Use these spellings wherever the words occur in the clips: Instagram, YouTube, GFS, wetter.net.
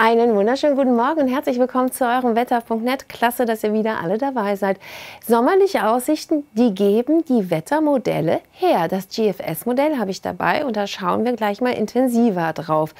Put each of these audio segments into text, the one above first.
Einen wunderschönen guten Morgen und herzlich willkommen zu eurem wetter.net. Klasse, dass ihr wieder alle dabei seid. Sommerliche Aussichten, die geben die Wettermodelle her. Das GFS-Modell habe ich dabei und da schauen wir gleich mal intensiver drauf.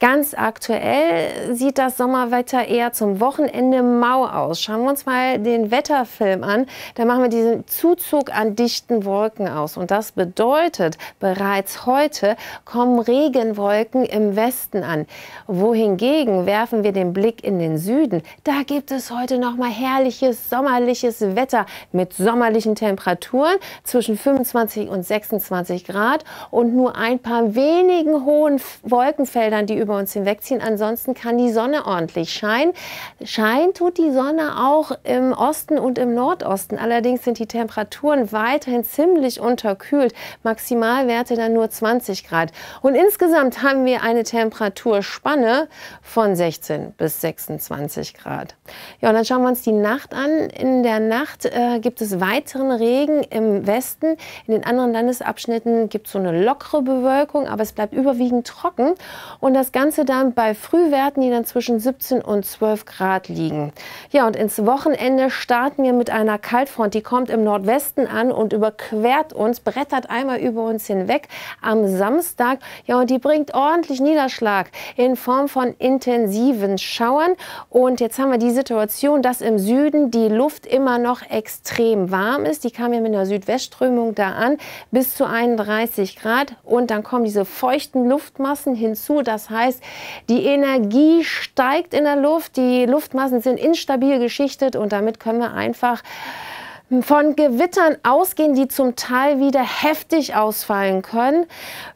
Ganz aktuell sieht das Sommerwetter eher zum Wochenende mau aus. Schauen wir uns mal den Wetterfilm an. Da machen wir diesen Zuzug an dichten Wolken aus. Und das bedeutet, bereits heute kommen Regenwolken im Westen an. Wohingegen werfen wir den Blick in den Süden. Da gibt es heute noch mal herrliches sommerliches Wetter mit sommerlichen Temperaturen zwischen 25 und 26 Grad und nur ein paar wenigen hohen Wolkenfeldern, die über uns hinwegziehen. Ansonsten kann die Sonne ordentlich scheinen. Scheint tut die Sonne auch im Osten und im Nordosten. Allerdings sind die Temperaturen weiterhin ziemlich unterkühlt. Maximalwerte dann nur 20 Grad. Und insgesamt haben wir eine Temperaturspanne von 16 bis 26 Grad. Ja, und dann schauen wir uns die Nacht an. In der Nacht gibt es weiteren Regen im Westen. In den anderen Landesabschnitten gibt es so eine lockere Bewölkung, aber es bleibt überwiegend trocken. Und das Ganze dann bei Frühwerten, die dann zwischen 17 und 12 Grad liegen. Ja, und ins Wochenende starten wir mit einer Kaltfront. Die kommt im Nordwesten an und überquert uns, brettert einmal über uns hinweg am Samstag. Ja, und die bringt ordentlich Niederschlag in Form von intensiven Schauern. Und jetzt haben wir die Situation, dass im Süden die Luft immer noch extrem warm ist. Die kam ja mit einer Südwestströmung da an, bis zu 31 Grad. Und dann kommen diese feuchten Luftmassen hinzu. Das heißt, die Energie steigt in der Luft. Die Luftmassen sind instabil geschichtet und damit können wir einfach von Gewittern ausgehen, die zum Teil wieder heftig ausfallen können.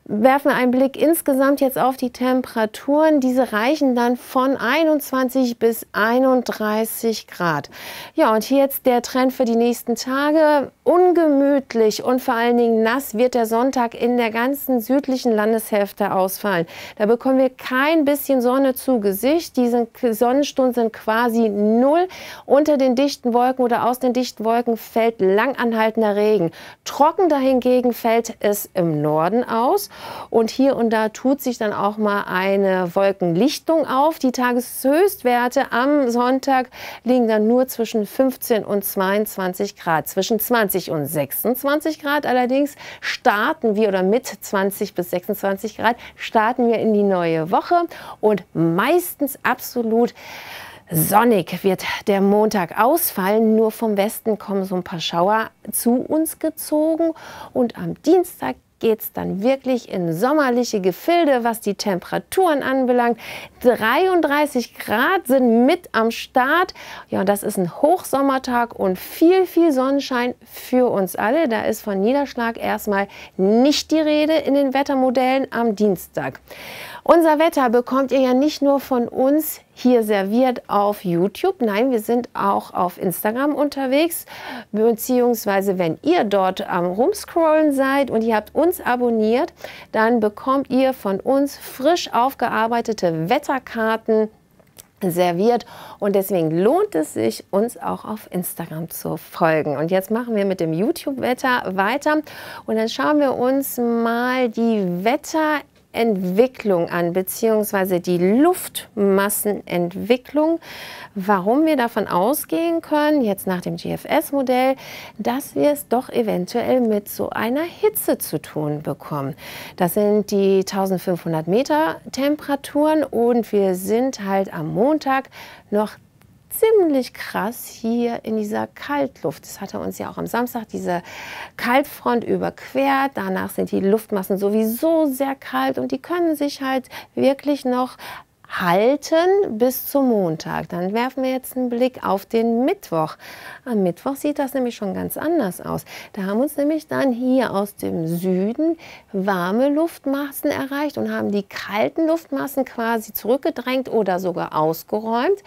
Werfen wir einen Blick insgesamt jetzt auf die Temperaturen. Diese reichen dann von 21 bis 31 Grad. Ja, und hier jetzt der Trend für die nächsten Tage. Ungemütlich und vor allen Dingen nass wird der Sonntag in der ganzen südlichen Landeshälfte ausfallen. Da bekommen wir kein bisschen Sonne zu Gesicht. Diese Sonnenstunden sind quasi null. Unter den dichten Wolken oder aus den dichten Wolken fällt langanhaltender Regen. Trocken dahingegen fällt es im Norden aus. Und hier und da tut sich dann auch mal eine Wolkenlichtung auf. Die Tageshöchstwerte am Sonntag liegen dann nur zwischen 15 und 22 Grad. Zwischen 20 und 26 Grad allerdings starten wir, oder mit 20 bis 26 Grad starten wir in die neue Woche. Und meistens absolut sonnig wird der Montag ausfallen, nur vom Westen kommen so ein paar Schauer zu uns gezogen. Und am Dienstag geht es dann wirklich in sommerliche Gefilde, was die Temperaturen anbelangt. 33 Grad sind mit am Start. Ja, und das ist ein Hochsommertag und viel, viel Sonnenschein für uns alle. Da ist von Niederschlag erstmal nicht die Rede in den Wettermodellen am Dienstag. Unser Wetter bekommt ihr ja nicht nur von uns hier serviert auf YouTube. Nein, wir sind auch auf Instagram unterwegs, beziehungsweise wenn ihr dort am Rumscrollen seid und ihr habt uns abonniert, dann bekommt ihr von uns frisch aufgearbeitete Wetterkarten serviert und deswegen lohnt es sich, uns auch auf Instagram zu folgen. Und jetzt machen wir mit dem YouTube-Wetter weiter und dann schauen wir uns mal die Wetterentwicklung an, beziehungsweise die Luftmassenentwicklung, warum wir davon ausgehen können, jetzt nach dem GFS-Modell, dass wir es doch eventuell mit so einer Hitze zu tun bekommen. Das sind die 1500 Meter Temperaturen und wir sind halt am Montag noch ziemlich krass hier in dieser Kaltluft. Das hatte uns ja auch am Samstag diese Kaltfront überquert. Danach sind die Luftmassen sowieso sehr kalt und die können sich halt wirklich noch halten bis zum Montag. Dann werfen wir jetzt einen Blick auf den Mittwoch. Am Mittwoch sieht das nämlich schon ganz anders aus. Da haben uns nämlich dann hier aus dem Süden warme Luftmassen erreicht und haben die kalten Luftmassen quasi zurückgedrängt oder sogar ausgeräumt.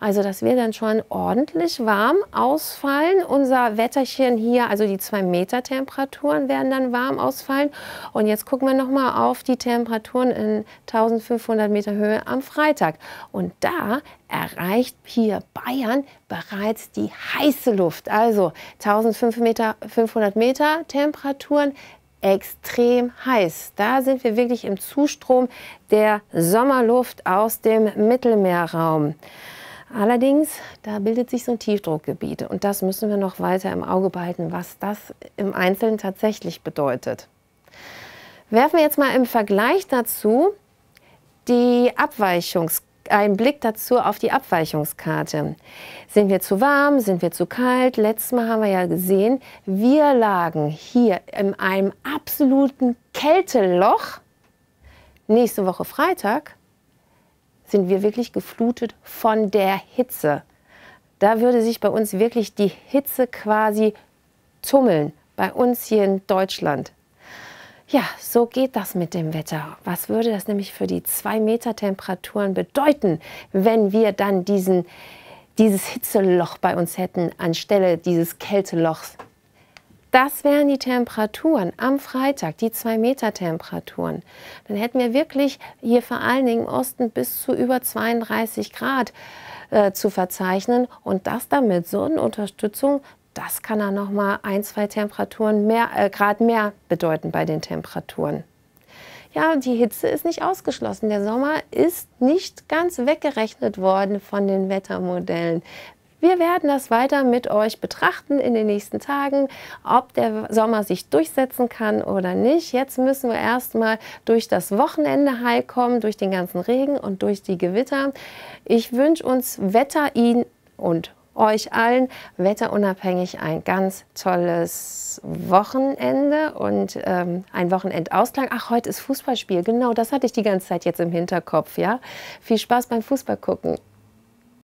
Also das wird dann schon ordentlich warm ausfallen. Unser Wetterchen hier, also die 2-Meter-Temperaturen werden dann warm ausfallen. Und jetzt gucken wir nochmal auf die Temperaturen in 1500 Meter Höhe am Freitag. Und da erreicht hier Bayern bereits die heiße Luft. Also 1500 Meter Temperaturen extrem heiß. Da sind wir wirklich im Zustrom der Sommerluft aus dem Mittelmeerraum. Allerdings, da bildet sich so ein Tiefdruckgebiet und das müssen wir noch weiter im Auge behalten, was das im Einzelnen tatsächlich bedeutet. Werfen wir jetzt mal im Vergleich dazu einen Blick dazu auf die Abweichungskarte. Sind wir zu warm? Sind wir zu kalt? Letztes Mal haben wir ja gesehen, wir lagen hier in einem absoluten Kälteloch. Nächste Woche Freitag sind wir wirklich geflutet von der Hitze. Da würde sich bei uns wirklich die Hitze quasi tummeln, bei uns hier in Deutschland. Ja, so geht das mit dem Wetter. Was würde das nämlich für die 2 Meter Temperaturen bedeuten, wenn wir dann dieses Hitzeloch bei uns hätten, anstelle dieses Kältelochs? Das wären die Temperaturen am Freitag, die 2 Meter Temperaturen. Dann hätten wir wirklich hier vor allen Dingen im Osten bis zu über 32 Grad zu verzeichnen. Und das dann mit Sonnenunterstützung, das kann dann nochmal 1, 2 Temperaturen mehr, Grad mehr bedeuten bei den Temperaturen. Ja, die Hitze ist nicht ausgeschlossen. Der Sommer ist nicht ganz weggerechnet worden von den Wettermodellen. Wir werden das weiter mit euch betrachten in den nächsten Tagen, ob der Sommer sich durchsetzen kann oder nicht. Jetzt müssen wir erstmal durch das Wochenende heilkommen, durch den ganzen Regen und durch die Gewitter. Ich wünsche uns Ihnen und euch allen wetterunabhängig ein ganz tolles Wochenende und ein Wochenendausklang. Ach, heute ist Fußballspiel, genau, das hatte ich die ganze Zeit jetzt im Hinterkopf. Ja? Viel Spaß beim Fußball gucken.